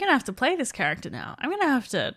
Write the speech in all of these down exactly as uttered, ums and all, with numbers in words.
gonna have to play this character now. I'm gonna have to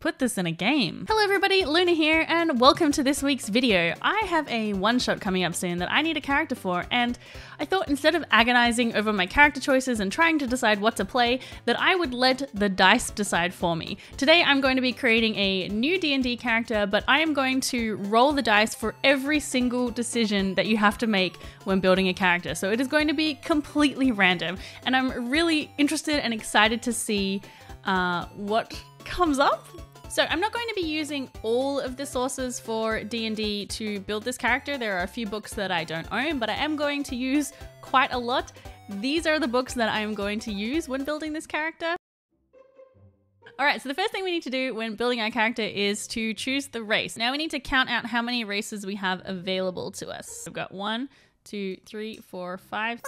put this in a game. Hello everybody, Luna here, and welcome to this week's video. I have a one-shot coming up soon that I need a character for, and I thought instead of agonizing over my character choices and trying to decide what to play, that I would let the dice decide for me. Today I'm going to be creating a new D and D character, but I am going to roll the dice for every single decision that you have to make when building a character. So it is going to be completely random, and I'm really interested and excited to see uh, what comes up. So I'm not going to be using all of the sources for D and D to build this character. There are a few books that I don't own, but I am going to use quite a lot. These are the books that I am going to use when building this character. Alright, so the first thing we need to do when building our character is to choose the race. Now we need to count out how many races we have available to us. I've got one, two, three, four, five.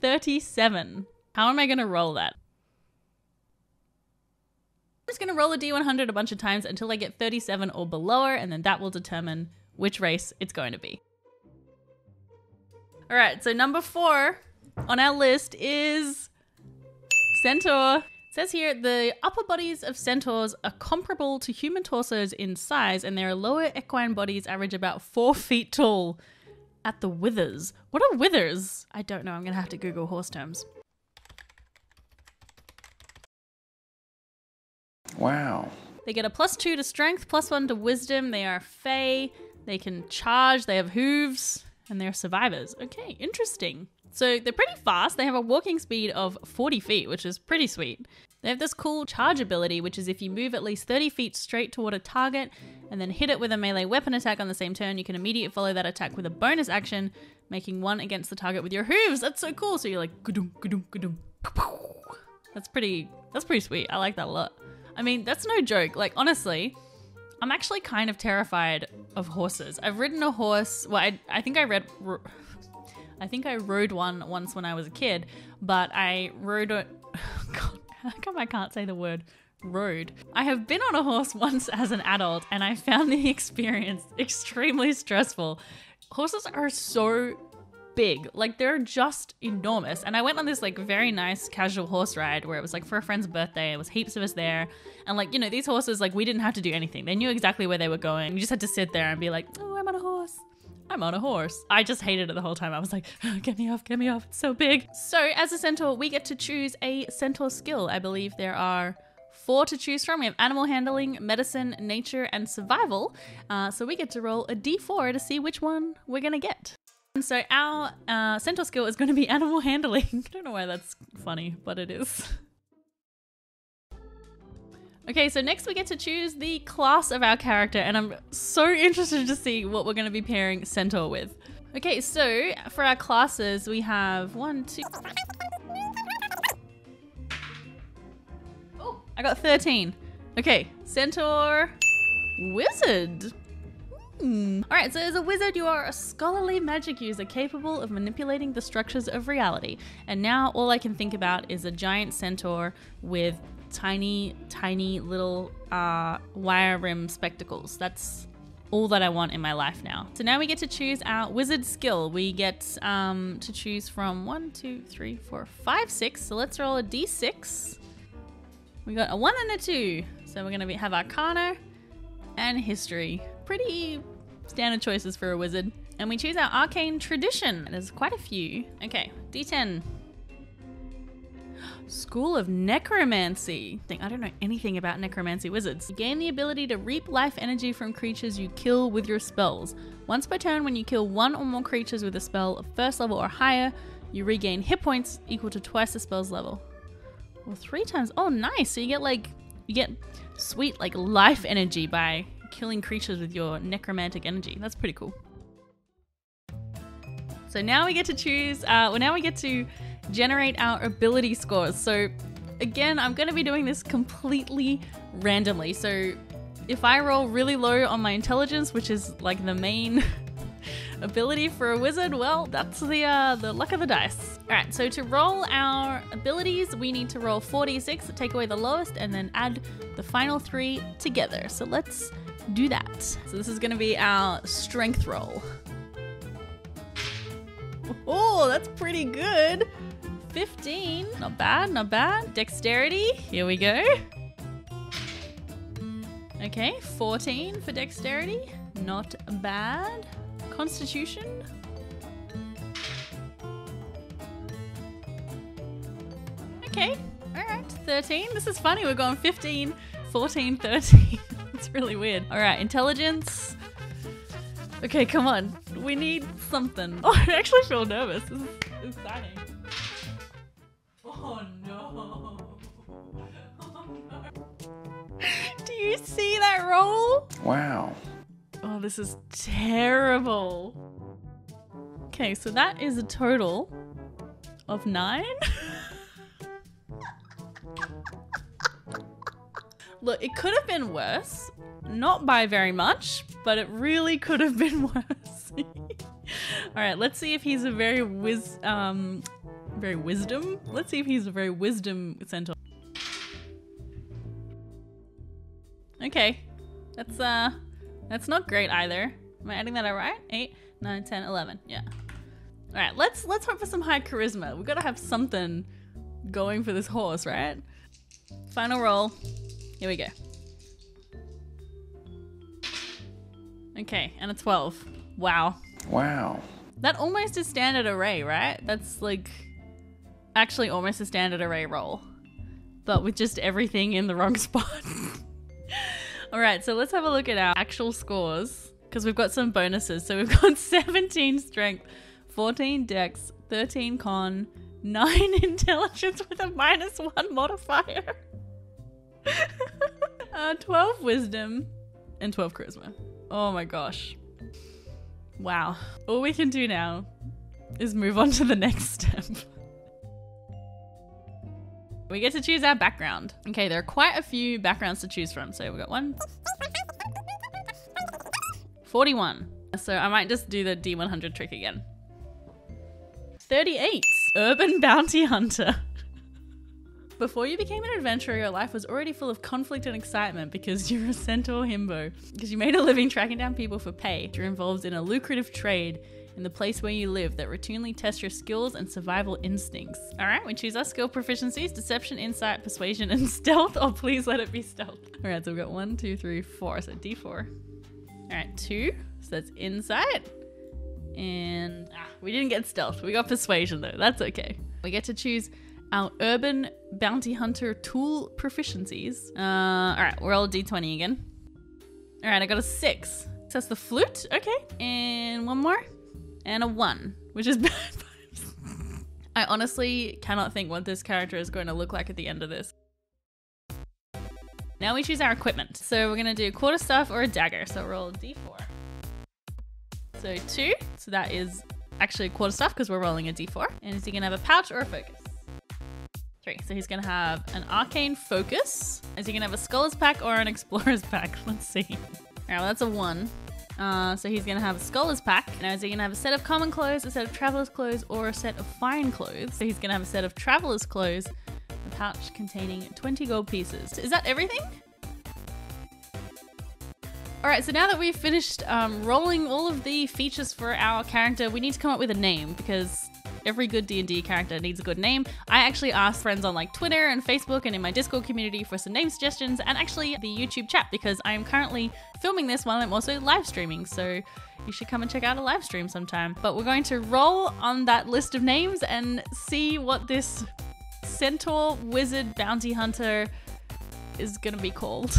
thirty-seven. How am I gonna roll that? I'm just gonna roll a D one hundred a bunch of times until I get thirty-seven or below, and then that will determine which race it's going to be. All right, so number four on our list is Centaur. It says here, the upper bodies of centaurs are comparable to human torsos in size, and their lower equine bodies average about four feet tall. At the withers. What are withers? I don't know. I'm gonna have to Google horse terms. Wow. They get a plus two to strength, plus one to wisdom. They are fey. They can charge. They have hooves, and they're survivors. Okay, interesting. So they're pretty fast. They have a walking speed of forty feet, which is pretty sweet. They have this cool charge ability, which is if you move at least thirty feet straight toward a target and then hit it with a melee weapon attack on the same turn, you can immediately follow that attack with a bonus action, making one against the target with your hooves. That's so cool. So you're like, ga-dum, ga-dum, ga-dum. That's pretty, that's pretty sweet. I like that a lot. I mean, that's no joke. Like, honestly, I'm actually kind of terrified of horses. I've ridden a horse. Well, I, I think I read... I think I rode one once when I was a kid, but I rode a... God, how come I can't say the word rode? I have been on a horse once as an adult, and I found the experience extremely stressful. Horses are so big. Like, they're just enormous. And I went on this, like, very nice casual horse ride where it was, like, for a friend's birthday. It was heaps of us there. And, like, you know, these horses, like, we didn't have to do anything. They knew exactly where they were going. You just had to sit there and be like, oh, I'm on a horse. I'm on a horse. I just hated it the whole time. I was like, oh, get me off, get me off. It's so big. So as a centaur, we get to choose a centaur skill. I believe there are four to choose from. We have animal handling, medicine, nature, and survival. Uh, so we get to roll a D four to see which one we're gonna get. And so our uh, centaur skill is gonna be animal handling. I don't know why that's funny, but it is. Okay, so next we get to choose the class of our character, and I'm so interested to see what we're going to be pairing Centaur with. Okay, so for our classes, we have one, two... Oh, I got thirteen. Okay, Centaur... Wizard. Hmm. Alright, so as a wizard, you are a scholarly magic user capable of manipulating the structures of reality. And now all I can think about is a giant centaur with... tiny, tiny little uh, wire rim spectacles. That's all that I want in my life now. So now we get to choose our wizard skill. We get um, to choose from one, two, three, four, five, six. So let's roll a D six. We got a one and a two. So we're gonna be, have Arcana and History. Pretty standard choices for a wizard. And we choose our Arcane Tradition. There's quite a few. Okay, D ten. School of Necromancy. I don't know anything about necromancy wizards. You gain the ability to reap life energy from creatures you kill with your spells. Once per turn, when you kill one or more creatures with a spell of first level or higher, you regain hit points equal to twice the spell's level. Well, three times. Oh, nice. So you get like, you get sweet like life energy by killing creatures with your necromantic energy. That's pretty cool. So now we get to choose, uh, well now we get to generate our ability scores. So again, I'm gonna be doing this completely randomly. So if I roll really low on my intelligence, which is like the main ability for a wizard, well, that's the uh, the luck of the dice. All right, so to roll our abilities, we need to roll four D six, take away the lowest, and then add the final three together. So let's do that. So this is gonna be our strength roll. Oh, that's pretty good. fifteen. Not bad, not bad. Dexterity. Here we go. Okay, fourteen for dexterity. Not bad. Constitution. Okay, all right. thirteen. This is funny. We're going fifteen, fourteen, thirteen. It's really weird. All right, intelligence. Okay, come on. We need something. Oh, I actually feel nervous. This is exciting. Oh no. Oh no. Do you see that roll? Wow. Oh, this is terrible. Okay, so that is a total of nine. Look, it could have been worse. Not by very much, but it really could have been worse. All right, let's see if he's a very wiz, um, very wisdom. Let's see if he's a very wisdom centaur. Okay, that's uh, that's not great either. Am I adding that all right? eight, nine, ten, eleven. Yeah. All right, let's let's hope for some high charisma. We've got to have something going for this horse, right? Final roll. Here we go. Okay, and a twelve. Wow. Wow. That almost is standard array, right? That's like actually almost a standard array roll, but with just everything in the wrong spot. All right, so let's have a look at our actual scores because we've got some bonuses. So we've got seventeen strength, fourteen dex, thirteen con, nine intelligence with a minus one modifier, uh, twelve wisdom, and twelve charisma. Oh my gosh. Wow. All we can do now is move on to the next step. We get to choose our background. Okay, there are quite a few backgrounds to choose from. So we've got one. forty-one. So I might just do the D one hundred trick again. thirty-eight. Urban bounty hunter. Before you became an adventurer, your life was already full of conflict and excitement because you're a centaur himbo. Because you made a living tracking down people for pay. You're involved in a lucrative trade in the place where you live that routinely tests your skills and survival instincts. All right, we choose our skill proficiencies, deception, insight, persuasion, and stealth. Oh, please let it be stealth. All right, so we've got one, two, three, four, so D four. All right, two, so that's insight. And ah, we didn't get stealth. We got persuasion though, that's okay. We get to choose our urban bounty hunter tool proficiencies. Uh, all right, we're all D twenty again. All right, I got a six. So that's the flute, okay. And one more, and a one, which is bad vibes. I honestly cannot think what this character is going to look like at the end of this. Now we choose our equipment. So we're gonna do quarterstaff or a dagger. So roll D four. So two, so that is actually a quarterstaff because we're rolling a D four. And is he gonna have a pouch or a focus? Three. So he's going to have an arcane focus. Is he going to have a scholar's pack or an explorer's pack? Let's see. All right, well, that's a one. Uh, so he's going to have a scholar's pack. Now, is he going to have a set of common clothes, a set of traveler's clothes, or a set of fine clothes? So he's going to have a set of traveler's clothes, a pouch containing twenty gold pieces. Is that everything? All right, so now that we've finished um, rolling all of the features for our character, we need to come up with a name because every good D and D character needs a good name. I actually asked friends on like Twitter and Facebook and in my Discord community for some name suggestions and actually the YouTube chat because I am currently filming this while I'm also live streaming. So you should come and check out a live stream sometime. But we're going to roll on that list of names and see what this centaur wizard bounty hunter is going to be called.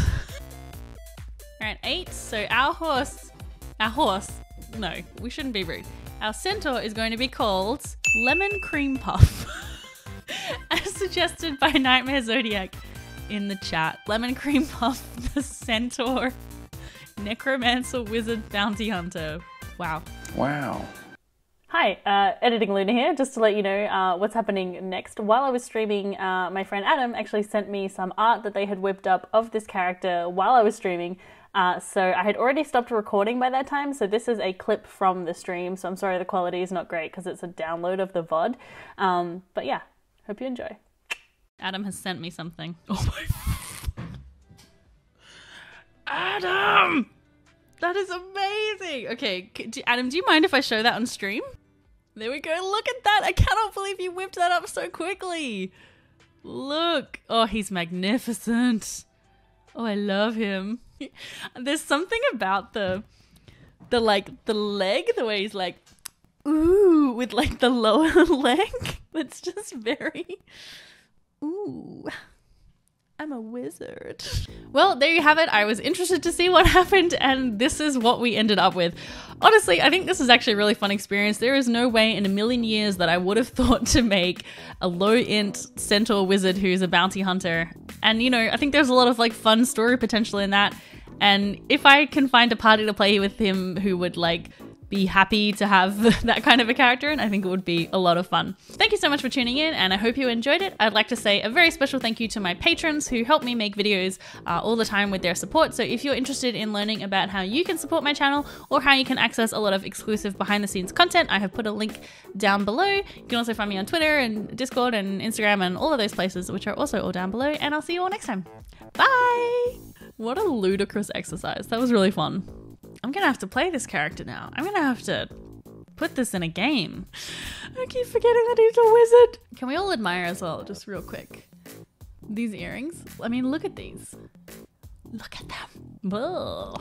All right, eight. So our horse, our horse, no, we shouldn't be rude. Our centaur is going to be called Lemon Cream Puff, as suggested by Nightmare Zodiac in the chat. Lemon Cream Puff, the centaur, necromancer, wizard, bounty hunter. Wow. Wow. Hi, uh, Editing Luna here, just to let you know uh, what's happening next. While I was streaming, uh, my friend Adam actually sent me some art that they had whipped up of this character while I was streaming. Uh, so I had already stopped recording by that time, so this is a clip from the stream, so I'm sorry the quality is not great because it's a download of the V O D. Um, but yeah, hope you enjoy. Adam has sent me something. Oh my... Adam! That is amazing! Okay, Adam, do you mind if I show that on stream? There we go. Look at that. I cannot believe you whipped that up so quickly. Look. Oh, he's magnificent. Oh, I love him. There's something about the, the like, the leg, the way he's like, ooh, with like the lower leg. That's just very, ooh. I'm a wizard. Well, there you have it. I was interested to see what happened, and this is what we ended up with. Honestly, I think this is actually a really fun experience. There is no way in a million years that I would have thought to make a low int centaur wizard who's a bounty hunter. And you know, I think there's a lot of like fun story potential in that. And if I can find a party to play with him who would like be happy to have that kind of a character, and I think it would be a lot of fun. Thank you so much for tuning in, and I hope you enjoyed it. I'd like to say a very special thank you to my patrons who help me make videos uh, all the time with their support. So if you're interested in learning about how you can support my channel or how you can access a lot of exclusive behind the scenes content, I have put a link down below. You can also find me on Twitter and Discord and Instagram and all of those places, which are also all down below, and I'll see you all next time. Bye! What a ludicrous exercise. That was really fun. I'm gonna have to play this character now. I'm gonna have to put this in a game. I keep forgetting that he's a wizard. Can we all admire as well, just real quick? These earrings, I mean, look at these. Look at them. Whoa.